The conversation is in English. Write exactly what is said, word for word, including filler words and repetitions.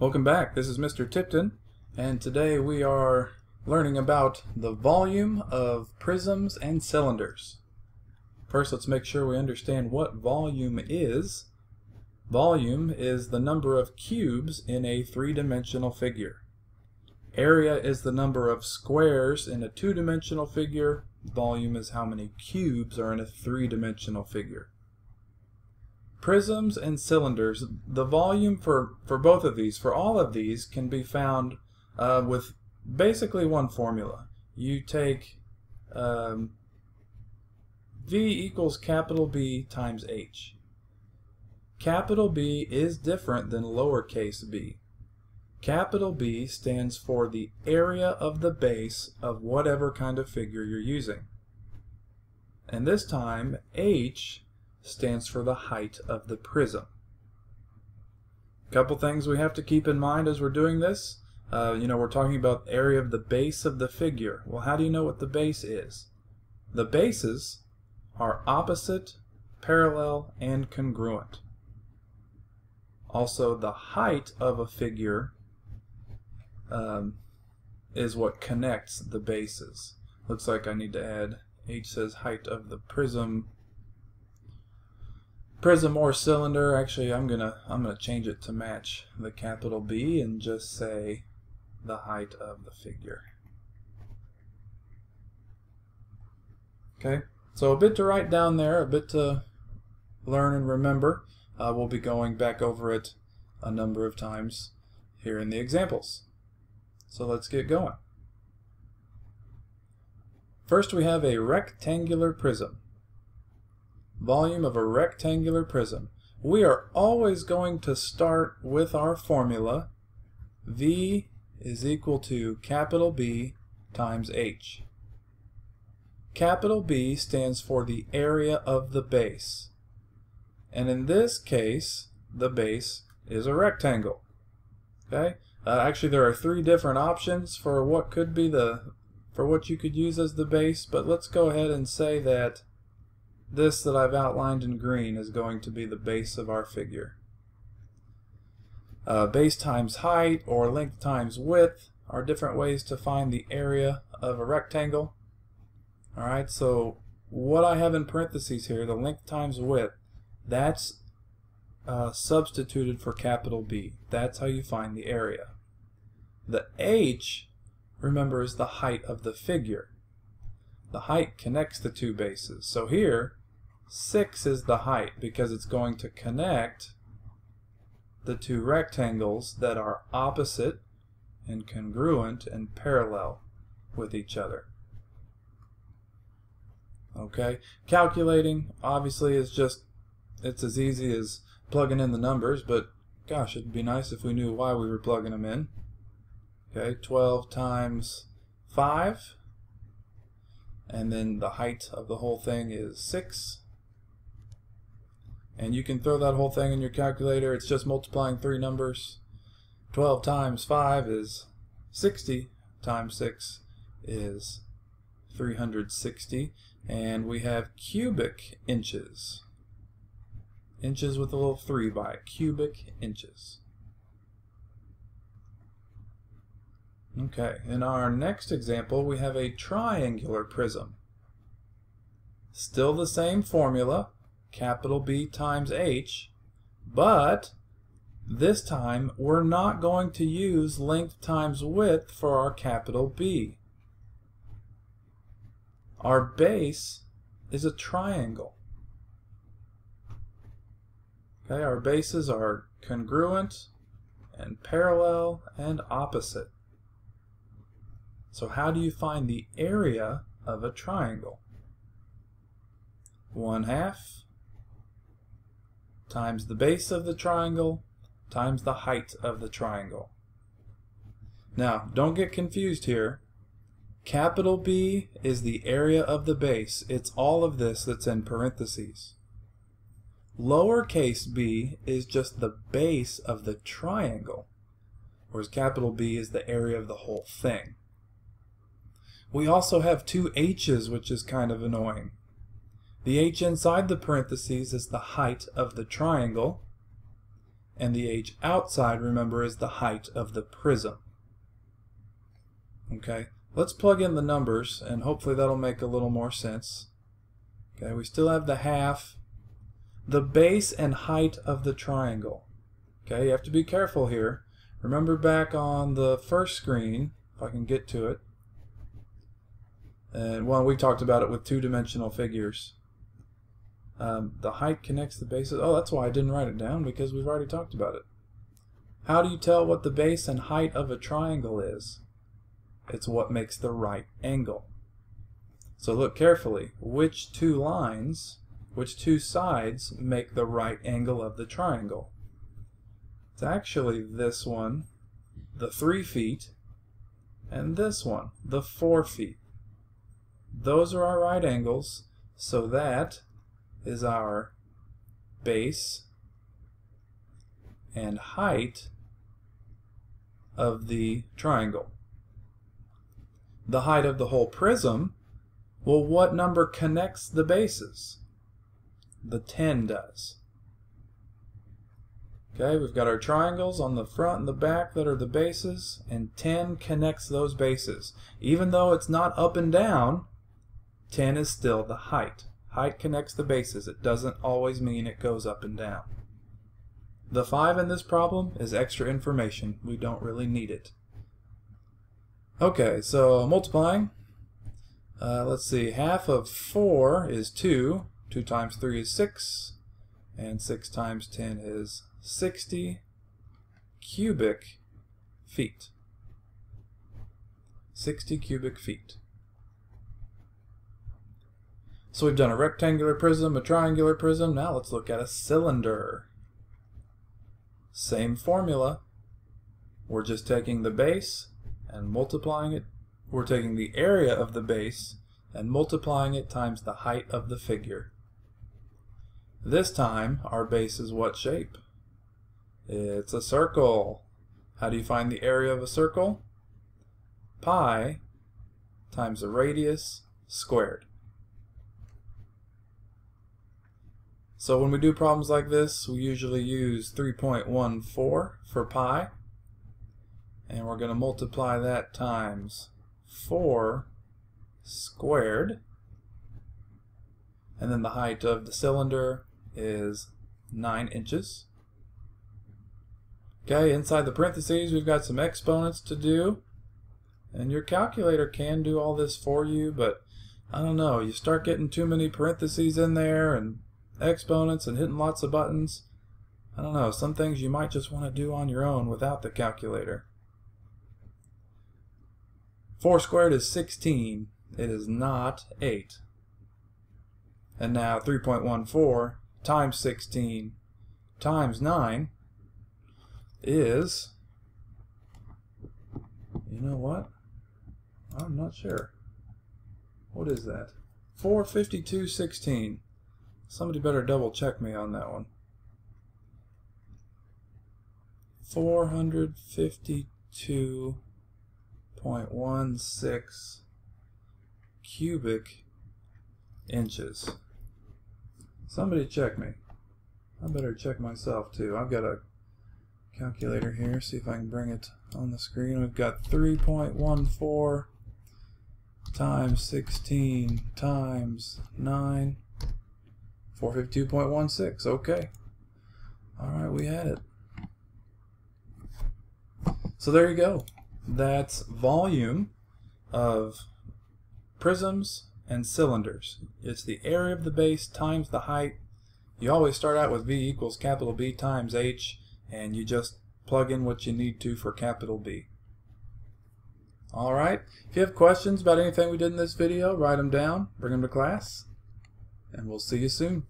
Welcome back, this is Mister Tipton, and today we are learning about the volume of prisms and cylinders. First, let's make sure we understand what volume is. Volume is the number of cubes in a three-dimensional figure. Area is the number of squares in a two-dimensional figure. Volume is how many cubes are in a three-dimensional figure. Prisms and cylinders, the volume for, for both of these, for all of these, can be found uh, with basically one formula. You take um, V equals capital B times H. Capital B is different than lowercase b. Capital B stands for the area of the base of whatever kind of figure you're using. And this time, H stands for the height of the prism. A couple things we have to keep in mind as we're doing this. Uh, you know, we're talking about area of the base of the figure. Well, how do you know what the base is? The bases are opposite, parallel, and congruent. Also, the height of a figure um, is what connects the bases. Looks like I need to add, H says height of the prism. Prism or cylinder, actually I'm gonna I'm gonna change it to match the capital B and just say the height of the figure. Okay, so a bit to write down there, a bit to learn and remember. Uh, we'll be going back over it a number of times here in the examples. So let's get going. First we have a rectangular prism. Volume of a rectangular prism. We are always going to start with our formula. V is equal to capital B times H. Capital B stands for the area of the base. And in this case, the base is a rectangle. Okay? Uh, actually, there are three different options for what could be the for what you could use as the base, but let's go ahead and say that this that I've outlined in green is going to be the base of our figure. Uh, base times height or length times width are different ways to find the area of a rectangle. Alright, so what I have in parentheses here, the length times width, that's uh, substituted for capital B. That's how you find the area. The H, remember, is the height of the figure. The height connects the two bases. So here, six is the height because it's going to connect the two rectangles that are opposite and congruent and parallel with each other. Okay, calculating obviously is just, it's as easy as plugging in the numbers, but gosh, it'd be nice if we knew why we were plugging them in. Okay, twelve times five. And then the height of the whole thing is six. And you can throw that whole thing in your calculator. It's just multiplying three numbers. twelve times five is sixty, times six is three hundred sixty. And we have cubic inches. Inches with a little three by it. Cubic inches. Okay, in our next example we have a triangular prism. Still the same formula, capital B times H, but this time we're not going to use length times width for our capital B. Our base is a triangle. Okay, our bases are congruent and parallel and opposite. So how do you find the area of a triangle? One half times the base of the triangle times the height of the triangle. Now, don't get confused here. Capital B is the area of the base. It's all of this that's in parentheses. Lowercase b is just the base of the triangle, whereas capital B is the area of the whole thing. We also have two H's, which is kind of annoying. The H inside the parentheses is the height of the triangle, and the h outside, remember, is the height of the prism. Okay, let's plug in the numbers, and hopefully that'll make a little more sense. Okay, we still have the half, the base and height of the triangle. Okay, you have to be careful here. Remember back on the first screen, if I can get to it, and well, we talked about it with two-dimensional figures. Um, the height connects the bases. Oh, that's why I didn't write it down, because we've already talked about it. How do you tell what the base and height of a triangle is? It's what makes the right angle. So look carefully. Which two lines, which two sides make the right angle of the triangle? It's actually this one, the three feet, and this one, the four feet. Those are our right angles, so that is our base and height of the triangle. The height of the whole prism, well, what number connects the bases? The ten does. Okay, we've got our triangles on the front and the back that are the bases, and ten connects those bases. Even though it's not up and down, ten is still the height. Height connects the bases. It doesn't always mean it goes up and down. The five in this problem is extra information. We don't really need it. Okay, so multiplying. Uh, let's see, half of four is two. two times three is six. And six times ten is sixty cubic feet. sixty cubic feet. So we've done a rectangular prism, a triangular prism. Now let's look at a cylinder. Same formula. We're just taking the base and multiplying it. We're taking the area of the base and multiplying it times the height of the figure. This time our base is what shape? It's a circle. How do you find the area of a circle? Pi times the radius squared. So when we do problems like this, we usually use three point one four for pi, and we're going to multiply that times four squared, and then the height of the cylinder is nine inches. Okay, inside the parentheses we've got some exponents to do, and your calculator can do all this for you, but I don't know, you start getting too many parentheses in there and exponents and hitting lots of buttons. I don't know, some things you might just want to do on your own without the calculator. four squared is sixteen. It is not eight. And now three point one four times sixteen times nine is, you know what? I'm not sure. What is that? four hundred fifty-two sixteenths. Somebody better double check me on that one. four hundred fifty-two point one six cubic inches. Somebody check me. I better check myself too. I've got a calculator here. See if I can bring it on the screen. We've got three point one four times sixteen times nine. four hundred fifty-two point one six, okay. Alright, we had it. So there you go. That's volume of prisms and cylinders. It's the area of the base times the height. You always start out with V equals capital B times H, and you just plug in what you need to for capital B. Alright, if you have questions about anything we did in this video, write them down, bring them to class, and we'll see you soon.